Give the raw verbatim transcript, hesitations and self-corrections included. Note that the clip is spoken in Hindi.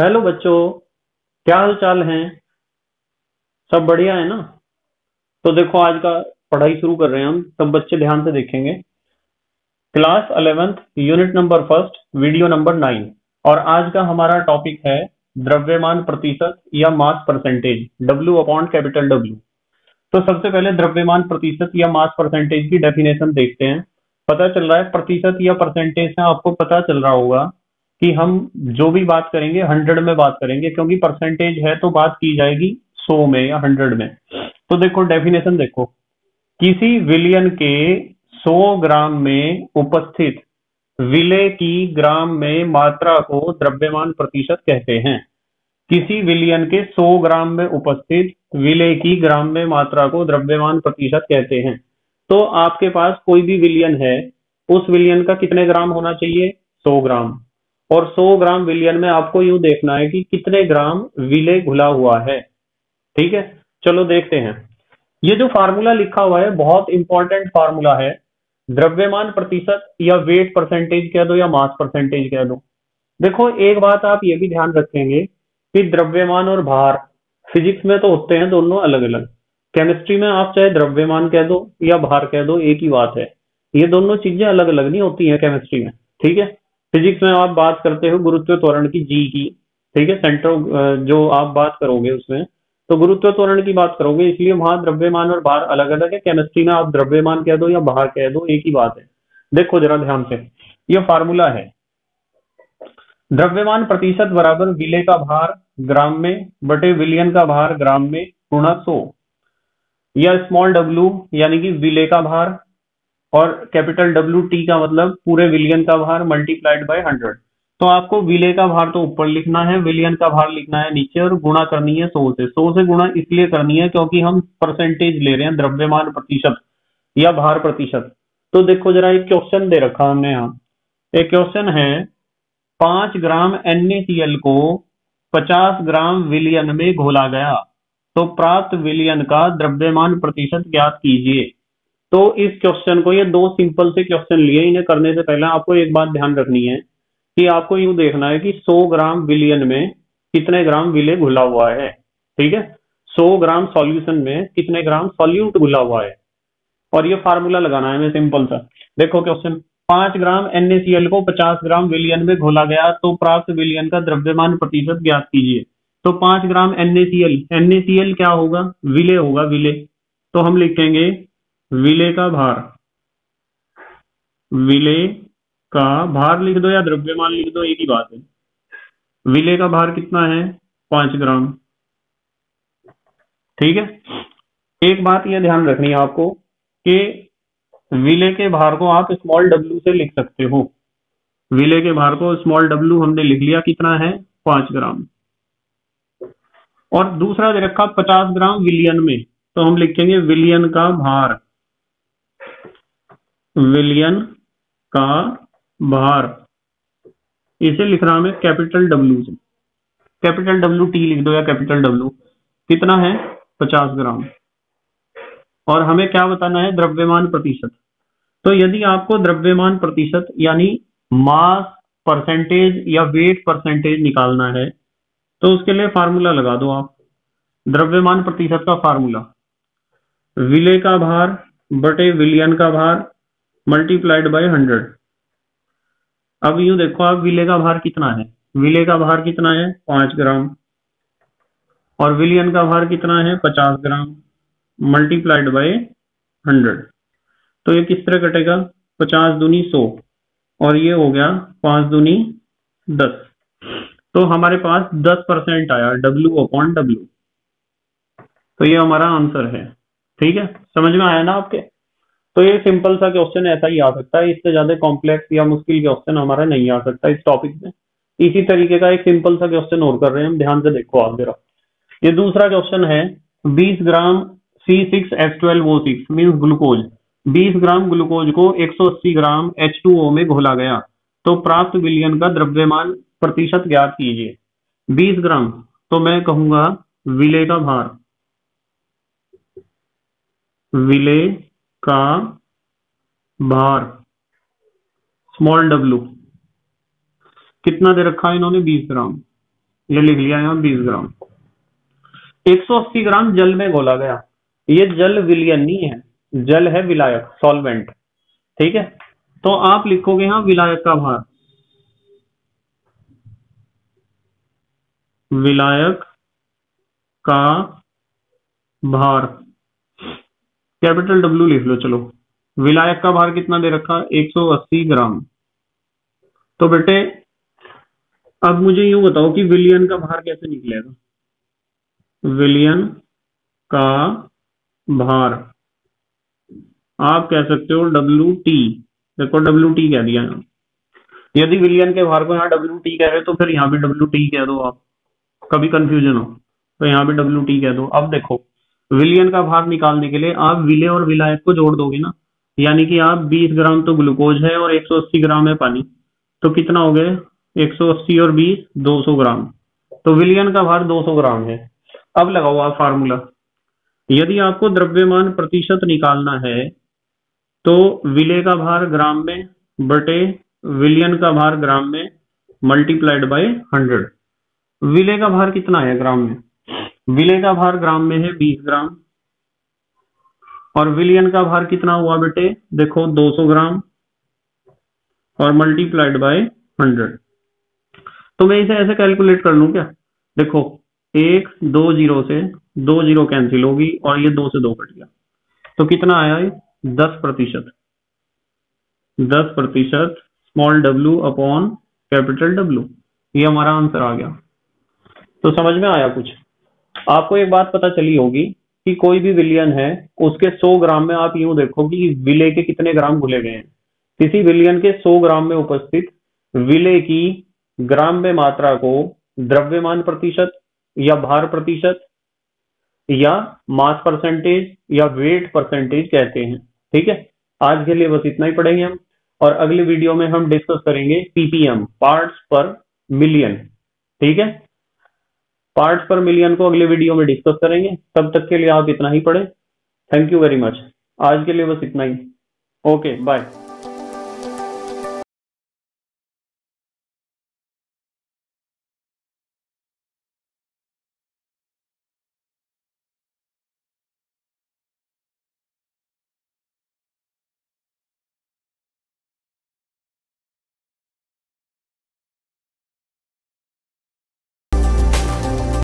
हेलो बच्चों, क्या हाल चाल है? सब बढ़िया है ना? तो देखो, आज का पढ़ाई शुरू कर रहे हैं हम। सब बच्चे ध्यान से देखेंगे। Class eleventh, unit number first, video number nine. और आज का हमारा टॉपिक है द्रव्यमान प्रतिशत या mass percentage, W upon capital W. तो सबसे पहले द्रव्यमान प्रतिशत या मास परसेंटेज की डेफिनेशन देखते हैं। पता चल रहा है प्रतिशत या परसेंटेज से आपको पता चल रहा होगा कि हम जो भी बात करेंगे हंड्रेड में बात करेंगे, क्योंकि परसेंटेज है तो बात की जाएगी सौ में या हंड्रेड में। तो देखो डेफिनेशन देखो, किसी विलयन के सौ ग्राम में उपस्थित विलेय की ग्राम में मात्रा को द्रव्यमान प्रतिशत कहते हैं। किसी विलयन के सौ ग्राम में उपस्थित विलेय की ग्राम में मात्रा को द्रव्यमान प्रतिशत कहते हैं। तो आपके पास कोई भी विलयन है, उस विलयन का कितने ग्राम होना चाहिए? सौ ग्राम। और सौ ग्राम विलयन में आपको यूं देखना है कि कितने ग्राम विलेय घुला हुआ है। ठीक है, चलो देखते हैं। ये जो फार्मूला लिखा हुआ है बहुत इंपॉर्टेंट फार्मूला है। द्रव्यमान प्रतिशत या वेट परसेंटेज कह दो या मास परसेंटेज कह दो। देखो एक बात आप ये भी ध्यान रखेंगे कि द्रव्यमान और भार फिजिक्स में तो होते हैं दोनों अलग अलग। केमिस्ट्री में आप चाहे द्रव्यमान कह दो या भार कह दो, एक ही बात है। ये दोनों चीजें अलग अलग नहीं होती है केमिस्ट्री में। ठीक है, फिजिक्स में आप बात करते हो गुरुत्व त्वरण की, जी की। ठीक है, सेंटर जो आप बात करोगे उसमें तो गुरुत्व त्वरण की बात करोगे, इसलिए वहां द्रव्यमान और भार अलग अलग है। केमिस्ट्री में आप द्रव्यमान कह दो या भार कह दो, एक ही बात है। देखो जरा ध्यान से, ये फार्मूला है द्रव्यमान प्रतिशत बराबर विलेय का भार ग्राम में बटे विलियन का भार ग्राम में गुणा सौ, या स्मॉल डब्ल्यू यानी कि विलेय का भार और कैपिटल डब्ल्यू टी का मतलब पूरे विलियन का भार मल्टीप्लाइड बाय हंड्रेड। तो आपको विलेय का भार तो ऊपर लिखना है, विलियन का भार लिखना है नीचे, और गुणा करनी है सौ से। सौ से गुणा इसलिए करनी है क्योंकि हम परसेंटेज ले रहे हैं, द्रव्यमान प्रतिशत या भार प्रतिशत। तो देखो जरा, एक क्वेश्चन दे रखा हमने यहाँ। एक क्वेश्चन है, पांच gram N A C L को पचास ग्राम विलियन में घोला गया, तो प्राप्त विलियन का द्रव्यमान प्रतिशत ज्ञात कीजिए। तो इस क्वेश्चन को, ये दो सिंपल से क्वेश्चन लिए, इन्हें करने से पहले आपको एक बात ध्यान रखनी है कि आपको यूं देखना है कि सौ ग्राम विलियन में कितने ग्राम विलेय घुला हुआ है। ठीक है, सौ ग्राम सॉल्यूशन में कितने ग्राम सॉल्यूट घुला हुआ है, और ये फार्मूला लगाना है हमें सिंपल सा। देखो क्वेश्चन, पांच gram N A C L को पचास ग्राम विलियन में घोला गया तो प्राप्त विलियन का द्रव्यमान प्रतिशत ज्ञात कीजिए। तो पांच gram N A C L, N A C L क्या होगा? विलेय होगा, विलेय। तो हम लिखेंगे विलेय का भार, विलेय का भार लिख दो या द्रव्यमान लिख दो, एक ही बात है। विलेय का भार कितना है? पांच ग्राम। ठीक है, एक बात यह ध्यान रखनी है आपको कि विलेय के भार को आप स्मॉल डब्ल्यू से लिख सकते हो। विलेय के भार को स्मॉल डब्ल्यू हमने लिख लिया, कितना है? पांच ग्राम। और दूसरा दे रखा पचास ग्राम विलियन में, तो हम लिखेंगे विलियन का भार, विलियन का भार। इसे लिख रहा हूं कैपिटल डब्ल्यू से, कैपिटल डब्ल्यू टी लिख दो या कैपिटल डब्ल्यू। कितना है? पचास ग्राम। और हमें क्या बताना है? द्रव्यमान प्रतिशत। तो यदि आपको द्रव्यमान प्रतिशत यानी मास परसेंटेज या वेट परसेंटेज निकालना है तो उसके लिए फार्मूला लगा दो आप। द्रव्यमान प्रतिशत का फार्मूला, विलेय का भार बटे विलियन का भार मल्टीप्लाइड बाय हंड्रेड। अब यूं देखो आप, विलेय का भार कितना है? विलेय का भार कितना है? पांच ग्राम। और विलियन का भार कितना है? पचास ग्राम मल्टीप्लाइड बाय हंड्रेड। तो ये किस तरह कटेगा? पचास दूनी सौ, और ये हो गया पांच दूनी दस। तो हमारे पास दस परसेंट आया, डब्ल्यू अपॉन डब्ल्यू। तो ये हमारा आंसर है। ठीक है, समझ में आया ना आपके? तो ये सिंपल सा क्वेश्चन ऐसा ही आ सकता है, इससे ज्यादा कॉम्प्लेक्स या मुश्किल क्वेश्चन हमारा नहीं आ सकता इस टॉपिक में। इसी तरीके का एक सिंपल सा क्वेश्चन और कर रहे हैं हम, ध्यान से देखो आप जरा। ये दूसरा क्वेश्चन है, बीस gram C six H twelve O six means glucose, बीस ग्राम ग्लूकोज को एक सौ अस्सी ग्राम एच टू ओ में घोला गया तो प्राप्त विलियन का द्रव्यमान प्रतिशत ज्ञात कीजिए। बीस ग्राम तो मैं कहूंगा विलेय का भार, विलेय का भार स्मॉल डब्ल्यू। कितना दे रखा है इन्होंने? बीस ग्राम। ये लिख लिया यहाँ बीस ग्राम। एक सौ अस्सी ग्राम जल में घोला गया। ये जल विलयन नहीं है, जल है विलायक, सॉल्वेंट। ठीक है, तो आप लिखोगे यहाँ विलायक का भार, विलायक का भार, कैपिटल डब्ल्यू लिख लो। चलो, विलायक का भार कितना दे रखा है? एक सौ अस्सी ग्राम। तो बेटे अब मुझे यूं बताओ कि विलयन का भार कैसे निकलेगा? विलयन का भार आप कह सकते हो डब्ल्यू टी। देखो डब्ल्यू टी कह दिया यहाँ। यदि विलयन के भार को यहाँ डब्ल्यू टी कह रहे हो तो फिर यहाँ भी डब्ल्यू टी कह दो आप, कभी कंफ्यूजन हो तो यहाँ भी डब्ल्यू टी कह दो। अब देखो विलयन का भार निकालने के लिए आप विलय और विलायक को जोड़ दोगे ना, यानी कि आप बीस ग्राम तो ग्लूकोज है और एक सौ अस्सी ग्राम है पानी, तो कितना हो गया? एक सौ अस्सी और बीस, दो सौ ग्राम। तो विलयन का भार दो सौ ग्राम है। अब लगाओ आप फार्मूला। यदि आपको द्रव्यमान प्रतिशत निकालना है तो विलय का भार ग्राम में बटे विलयन का भार ग्राम में मल्टीप्लाइड बाय हंड्रेड। विलय का भार कितना है ग्राम में? विलय का भार ग्राम में है बीस ग्राम और विलयन का भार कितना हुआ बेटे? देखो दो सौ ग्राम और मल्टीप्लाइड बाय हंड्रेड। तो मैं इसे ऐसे कैलकुलेट कर लूं क्या? देखो एक दो जीरो से दो जीरो कैंसिल होगी और ये दो से दो कट गया, तो कितना आया है? दस प्रतिशत। दस प्रतिशत small W upon capital W, ये हमारा आंसर आ गया। तो समझ में आया कुछ? आपको एक बात पता चली होगी कि कोई भी विलयन है उसके सौ ग्राम में आप यूं देखो कि विलय के कितने ग्राम घुले गए हैं। किसी विलयन के सौ ग्राम में उपस्थित विलय की ग्राम में मात्रा को द्रव्यमान प्रतिशत या भार प्रतिशत या मास परसेंटेज या वेट परसेंटेज कहते हैं। ठीक है, आज के लिए बस इतना ही पढ़ेंगे हम, और अगले वीडियो में हम डिस्कस करेंगे पीपीएम, पार्ट्स पर मिलियन। ठीक है, पार्ट्स पर मिलियन को अगले वीडियो में डिस्कस करेंगे। तब तक के लिए आप इतना ही पढ़ें। Thank you very much. आज के लिए बस इतना ही। Okay, bye.